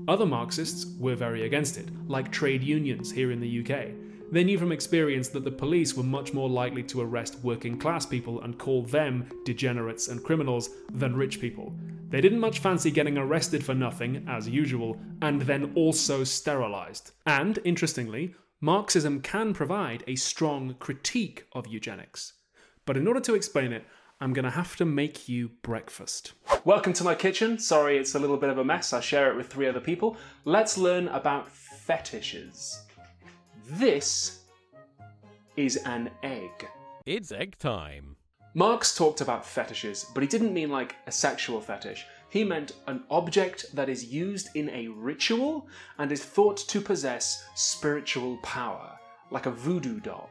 Other Marxists were very against it, like trade unions here in the UK. They knew from experience that the police were much more likely to arrest working class people and call them degenerates and criminals than rich people. They didn't much fancy getting arrested for nothing, as usual, and then also sterilized. And, interestingly, Marxism can provide a strong critique of eugenics. But in order to explain it, I'm gonna have to make you breakfast. Welcome to my kitchen. Sorry, it's a little bit of a mess. I share it with 3 other people. Let's learn about fetishes. This is an egg. It's egg time. Marx talked about fetishes, but he didn't mean like a sexual fetish. He meant an object that is used in a ritual and is thought to possess spiritual power, like a voodoo doll.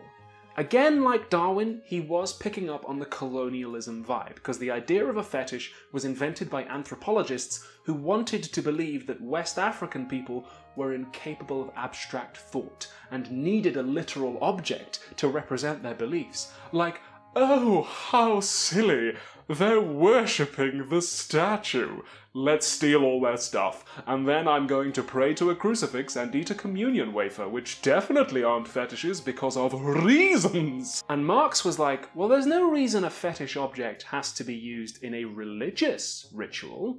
Again, like Darwin, he was picking up on the colonialism vibe, because the idea of a fetish was invented by anthropologists who wanted to believe that West African people were incapable of abstract thought and needed a literal object to represent their beliefs. Like, Oh, how silly! They're worshipping the statue! Let's steal all their stuff, and then I'm going to pray to a crucifix and eat a communion wafer, which definitely aren't fetishes because of reasons! And Marx was like, well, there's no reason a fetish object has to be used in a religious ritual.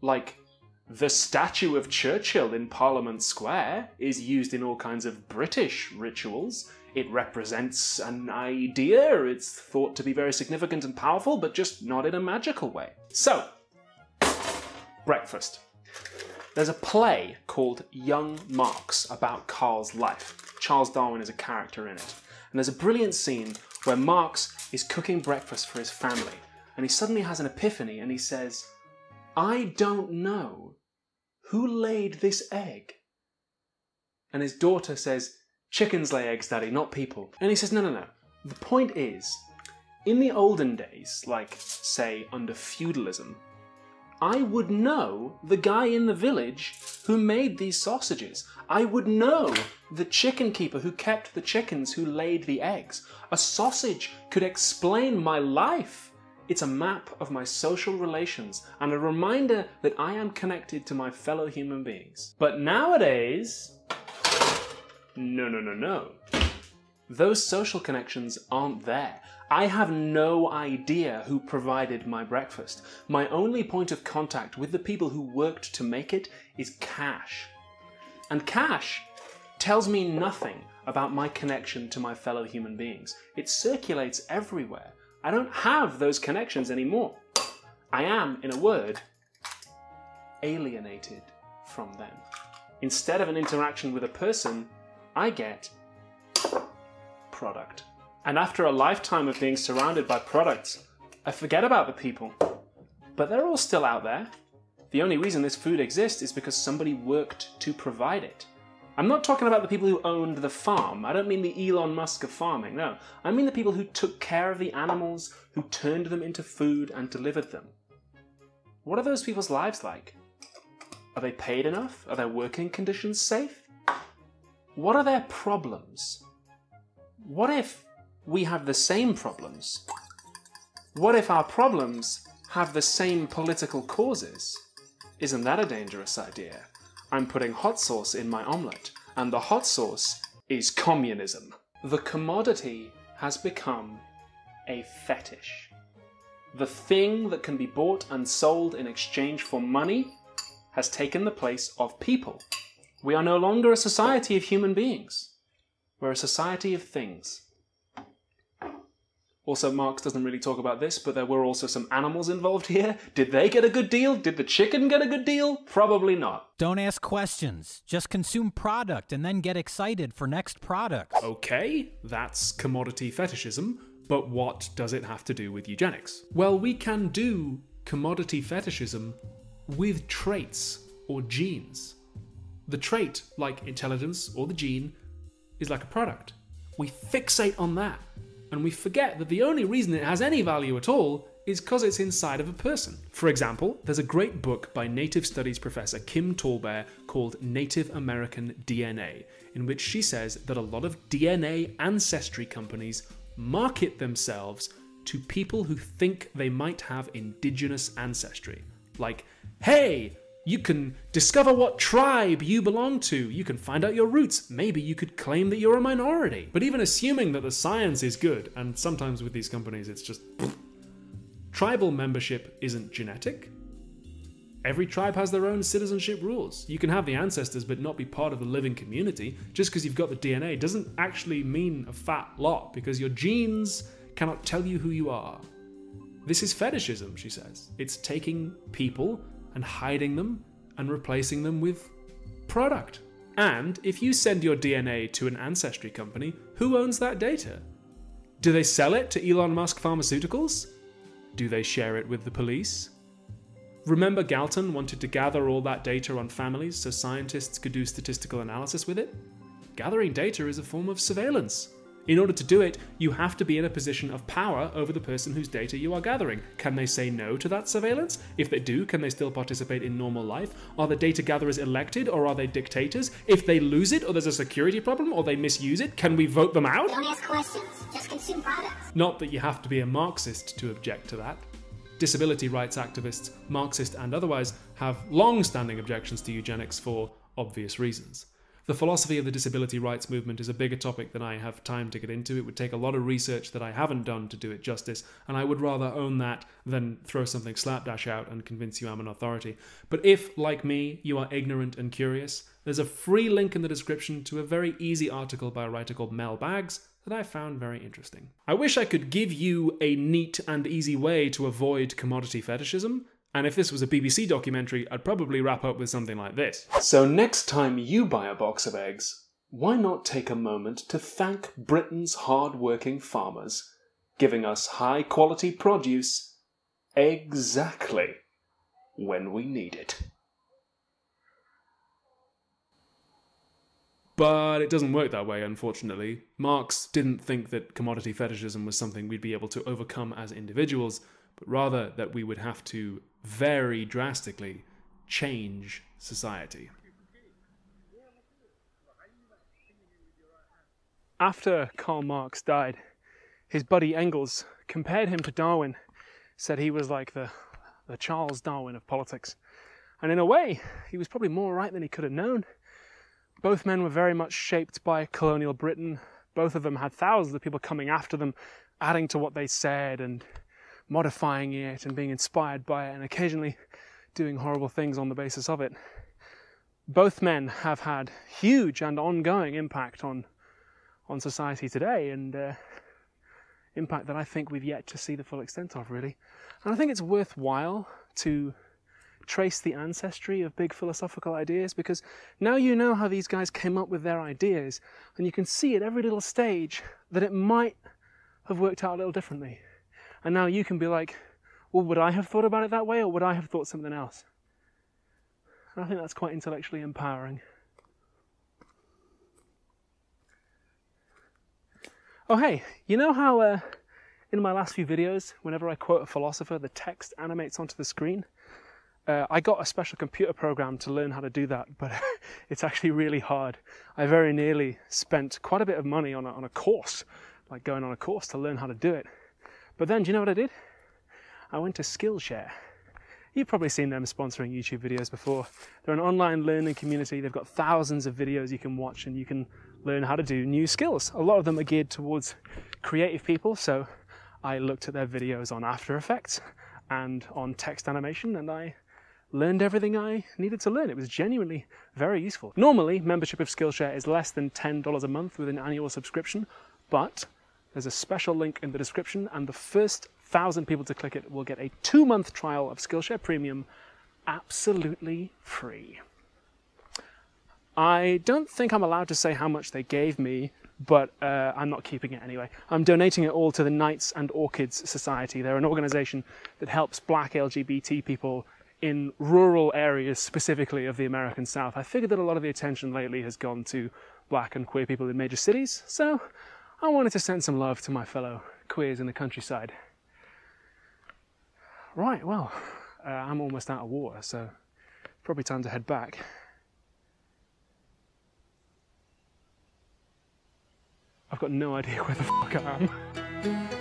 Like, the statue of Churchill in Parliament Square is used in all kinds of British rituals. It represents an idea, it's thought to be very significant and powerful, but just not in a magical way. So, breakfast. There's a play called Young Marx about Karl's life. Charles Darwin is a character in it. And there's a brilliant scene where Marx is cooking breakfast for his family, and he suddenly has an epiphany and he says, I don't know who laid this egg. And his daughter says, chickens lay eggs, Daddy, not people. And he says, no, no, no. The point is, in the olden days, like, say, under feudalism, I would know the guy in the village who made these sausages. I would know the chicken keeper who kept the chickens who laid the eggs. A sausage could explain my life. It's a map of my social relations and a reminder that I am connected to my fellow human beings. But nowadays, no, no, no, no. Those social connections aren't there. I have no idea who provided my breakfast. My only point of contact with the people who worked to make it is cash. And cash tells me nothing about my connection to my fellow human beings. It circulates everywhere. I don't have those connections anymore. I am, in a word, alienated from them. Instead of an interaction with a person, I get product. And after a lifetime of being surrounded by products, I forget about the people. But they're all still out there. The only reason this food exists is because somebody worked to provide it. I'm not talking about the people who owned the farm. I don't mean the Elon Musk of farming, no. I mean the people who took care of the animals, who turned them into food and delivered them. What are those people's lives like? Are they paid enough? Are their working conditions safe? What are their problems? What if we have the same problems? What if our problems have the same political causes? Isn't that a dangerous idea? I'm putting hot sauce in my omelette, and the hot sauce is communism. The commodity has become a fetish. The thing that can be bought and sold in exchange for money has taken the place of people. We are no longer a society of human beings. We're a society of things. Also, Marx doesn't really talk about this, but there were also some animals involved here. Did they get a good deal? Did the chicken get a good deal? Probably not. Don't ask questions. Just consume product and then get excited for next product. Okay, that's commodity fetishism, but what does it have to do with eugenics? Well, we can do commodity fetishism with traits or genes. The trait, like intelligence or the gene, is like a product. We fixate on that. And we forget that the only reason it has any value at all is because it's inside of a person. For example, there's a great book by Native Studies professor Kim TallBear called Native American DNA, in which she says that a lot of DNA ancestry companies market themselves to people who think they might have indigenous ancestry. Like, hey, you can discover what tribe you belong to. You can find out your roots. Maybe you could claim that you're a minority. But even assuming that the science is good, and sometimes with these companies it's just pfft. Tribal membership isn't genetic. Every tribe has their own citizenship rules. You can have the ancestors but not be part of the living community. Just because you've got the DNA doesn't actually mean a fat lot, because your genes cannot tell you who you are. This is fetishism, she says. It's taking people and hiding them and replacing them with product. And if you send your DNA to an ancestry company, who owns that data? Do they sell it to Elon Musk Pharmaceuticals? Do they share it with the police? Remember Galton wanted to gather all that data on families so scientists could do statistical analysis with it? Gathering data is a form of surveillance. In order to do it, you have to be in a position of power over the person whose data you are gathering. Can they say no to that surveillance? If they do, can they still participate in normal life? Are the data gatherers elected or are they dictators? If they lose it or there's a security problem or they misuse it, can we vote them out? Don't ask questions, just consume products. Not that you have to be a Marxist to object to that. Disability rights activists, Marxist and otherwise, have long-standing objections to eugenics for obvious reasons. The philosophy of the disability rights movement is a bigger topic than I have time to get into. It would take a lot of research that I haven't done to do it justice, and I would rather own that than throw something slapdash out and convince you I'm an authority. But if, like me, you are ignorant and curious, there's a free link in the description to a very easy article by a writer called Mel Baggs that I found very interesting. I wish I could give you a neat and easy way to avoid commodity fetishism, and if this was a BBC documentary, I'd probably wrap up with something like this. So next time you buy a box of eggs, why not take a moment to thank Britain's hard-working farmers, giving us high-quality produce exactly when we need it. But it doesn't work that way, unfortunately. Marx didn't think that commodity fetishism was something we'd be able to overcome as individuals, but rather that we would have to very drastically change society. After Karl Marx died, his buddy Engels compared him to Darwin, said he was like the Charles Darwin of politics. And in a way, he was probably more right than he could have known. Both men were very much shaped by colonial Britain. Both of them had thousands of people coming after them, adding to what they said and modifying it and being inspired by it and occasionally doing horrible things on the basis of it. Both men have had huge and ongoing impact on society today, and impact that I think we've yet to see the full extent of, really. And I think it's worthwhile to trace the ancestry of big philosophical ideas, because now you know how these guys came up with their ideas, and you can see at every little stage that it might have worked out a little differently. And now you can be like, well, would I have thought about it that way, or would I have thought something else? And I think that's quite intellectually empowering. Oh hey, you know how in my last few videos, whenever I quote a philosopher, the text animates onto the screen? I got a special computer program to learn how to do that, but it's actually really hard. I very nearly spent quite a bit of money on a course, like going on a course to learn how to do it. But then, do you know what I did? I went to Skillshare. You've probably seen them sponsoring YouTube videos before. They're an online learning community. They've got thousands of videos you can watch, and you can learn how to do new skills. A lot of them are geared towards creative people, so I looked at their videos on After Effects and on text animation, and I learned everything I needed to learn. It was genuinely very useful. Normally, membership of Skillshare is less than $10 a month with an annual subscription, but there's a special link in the description, and the first 1,000 people to click it will get a 2-month trial of Skillshare Premium absolutely free. I don't think I'm allowed to say how much they gave me, but I'm not keeping it anyway. I'm donating it all to the Knights and Orchids Society. They're an organization that helps black LGBT people in rural areas, specifically of the American South. I figured that a lot of the attention lately has gone to black and queer people in major cities, so I wanted to send some love to my fellow queers in the countryside. Right, well, I'm almost out of water, so probably time to head back. I've got no idea where the fuck I am.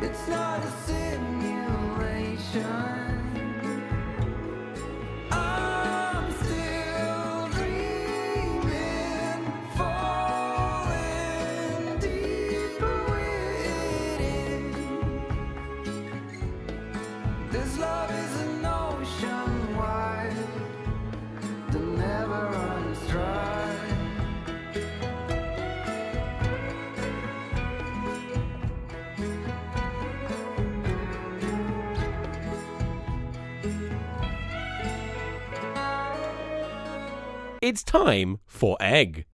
It's not a simulation. It's time for Egg.